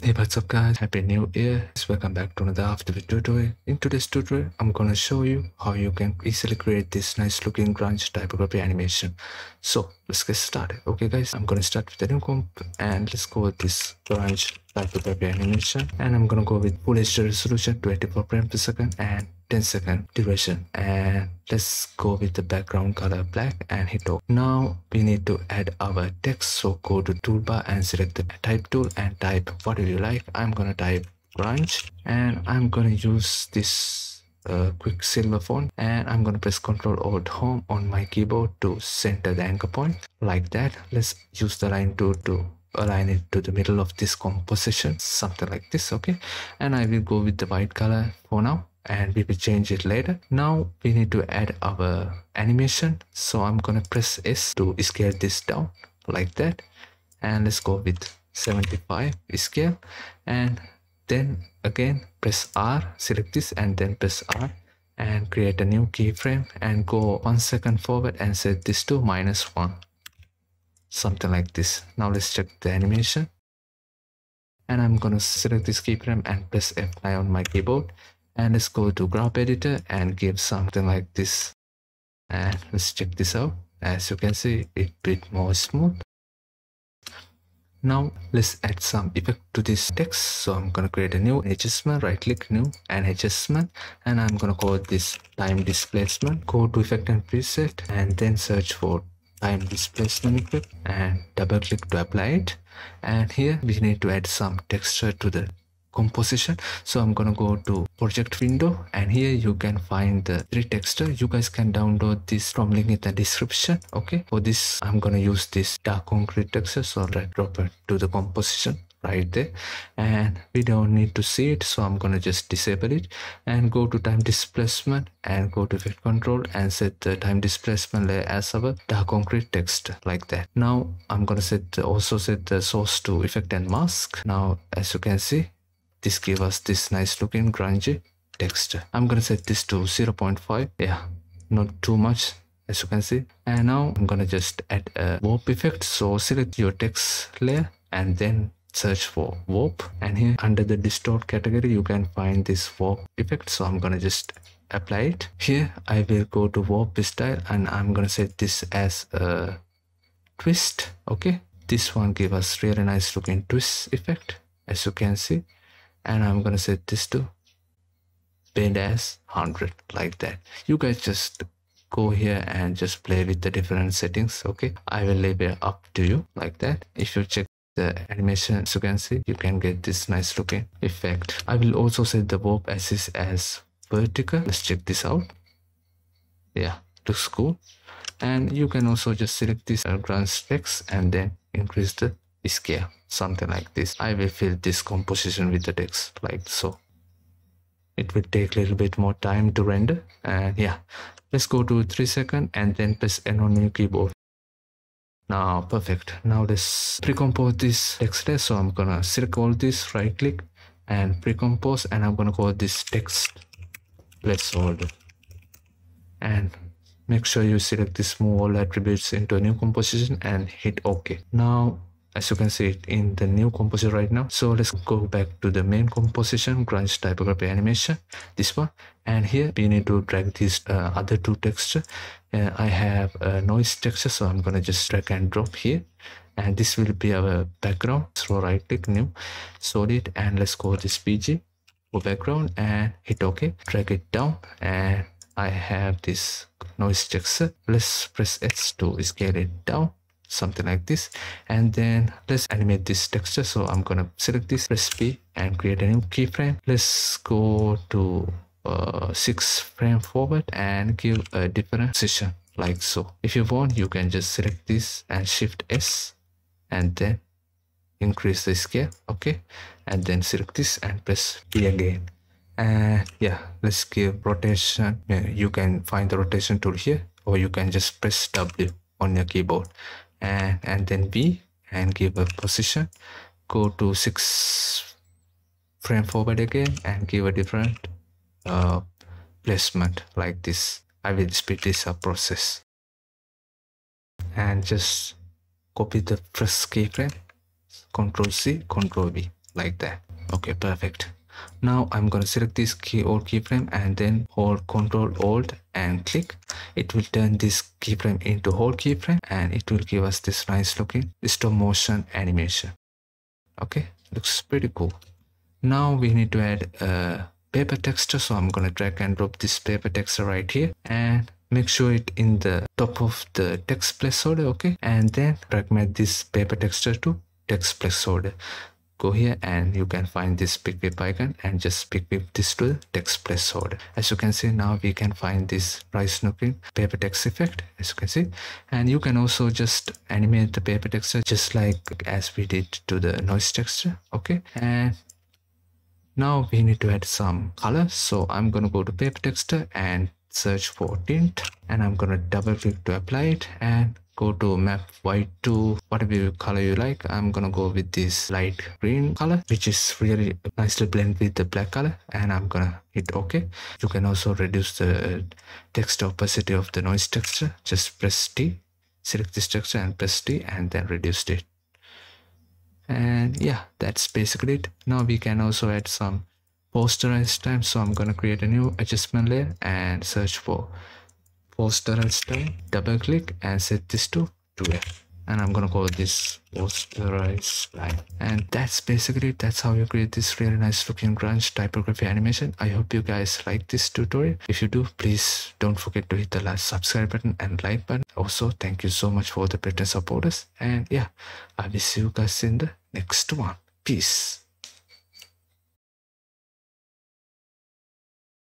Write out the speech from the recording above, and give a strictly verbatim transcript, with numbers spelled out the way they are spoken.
Hey, what's up guys, happy new year. Welcome back to another After Effects tutorial. In today's tutorial I'm gonna show you how you can easily create this nice looking grunge typography animation. So let's get started. Okay guys, I'm gonna start with the new comp and let's go with this grunge typography animation, and I'm gonna go with full H D resolution, twenty-four frames per second and ten second duration, and let's go with the background color black and hit OK. Now we need to add our text, so go to toolbar and select the type tool and type whatever you like. I'm gonna type grunge and I'm gonna use this uh, Quicksilver font, and I'm gonna press Ctrl Alt Home on my keyboard to center the anchor point like that. Let's use the line tool to align it to the middle of this composition, something like this. Okay, and I will go with the white color for now, and we will change it later. Now we need to add our animation, so I'm gonna press S to scale this down like that, and let's go with seventy-five scale, and then again press R, select this and then press R and create a new keyframe and go one second forward and set this to minus one, something like this. Now let's check the animation, and I'm gonna select this keyframe and press F nine on my keyboard. And let's go to graph editor and give something like this, and let's check this out. As you can see, it's a bit more smooth. Now let's add some effect to this text, so I'm gonna create a new adjustment, right click new and adjustment, and I'm gonna call this time displacement. Go to effect and preset and then search for time displacement effect and double click to apply it. And here we need to add some texture to the composition, so I'm gonna go to project window, and here you can find the three texture. You guys can download this from link in the description. Okay, for this I'm gonna use this dark concrete texture, so I'll drop it to the composition right there, and we don't need to see it, so I'm gonna just disable it and go to time displacement and go to effect control and set the time displacement layer as our dark concrete texture like that. Now I'm gonna set also set the source to effect and mask. Now as you can see, this gave us this nice looking grungy texture. I'm gonna set this to zero point five, yeah, not too much as you can see. And now I'm gonna just add a warp effect, so select your text layer and then search for warp, and here under the distort category you can find this warp effect, so I'm gonna just apply it. Here I will go to warp style and I'm gonna set this as a twist. Okay, this one gave us really nice looking twist effect as you can see, and I'm gonna set this to bend as one hundred like that. You guys just go here and just play with the different settings. Okay, I will leave it up to you like that. If you check the animation, as you can see, you can get this nice looking effect. I will also set the warp axis as vertical. Let's check this out. Yeah, looks cool. And you can also just select this grunge text and then increase the scale, something like this. I will fill this composition with the text like so. It will take a little bit more time to render, and yeah, let's go to three seconds and then press N on your keyboard. Now perfect. Now let's pre-compose this text layer, so I'm gonna select all this, right click and pre-compose, and I'm gonna call this text placeholder, and make sure you select this move all attributes into a new composition and hit OK. Now as you can see it in the new composition right now. So let's go back to the main composition, grunge typography animation, this one, and here we need to drag these uh, other two texture. uh, I have a noise texture, so I'm gonna just drag and drop here, and this will be our background. So right click new solid and let's go this P G for background and hit OK. Drag it down, and I have this noise texture. Let's press S to scale it down, something like this, and then let's animate this texture. So I'm gonna select this, press P and create a new keyframe. Let's go to uh, six frame forward and give a different position like so. If you want, you can just select this and shift S and then increase the scale. Okay, and then select this and press P again, and yeah, let's give rotation. You can find the rotation tool here, or you can just press W on your keyboard and and then B and give a position. Go to six frame forward again and give a different uh, placement like this. I will speed this up process and just copy the first keyframe, Control C, Control V like that. Okay, perfect. Now I'm going to select this keyboard keyframe and then hold Ctrl Alt and click. It will turn this keyframe into whole keyframe and it will give us this nice looking stop motion animation. Okay, looks pretty cool. Now we need to add a paper texture, so I'm going to drag and drop this paper texture right here and make sure it in the top of the text placeholder. Okay, and then fragment this paper texture to text placeholder. Go here and you can find this pick whip icon and just pick whip this to the text placeholder. As you can see, now we can find this nice looking paper text effect, as you can see. And you can also just animate the paper texture just like as we did to the noise texture. Okay, and now we need to add some color, so I'm gonna go to paper texture and search for tint, and I'm gonna double click to apply it and go to map white to whatever color you like. I'm gonna go with this light green color, which is really nicely blend with the black color, and I'm gonna hit OK. You can also reduce the text opacity of the noise texture. Just press T, select this texture and press T, and then reduce it. And yeah, that's basically it. Now we can also add some Posterized time, so I'm gonna create a new adjustment layer and search for Posterized time, double click and set this to two F, and I'm gonna call this Posterized time. And that's basically it. That's how you create this really nice looking grunge typography animation. I hope you guys like this tutorial. If you do, please don't forget to hit the last subscribe button and like button. Also, thank you so much for the Patreon supporters, and yeah, I will see you guys in the next one. Peace.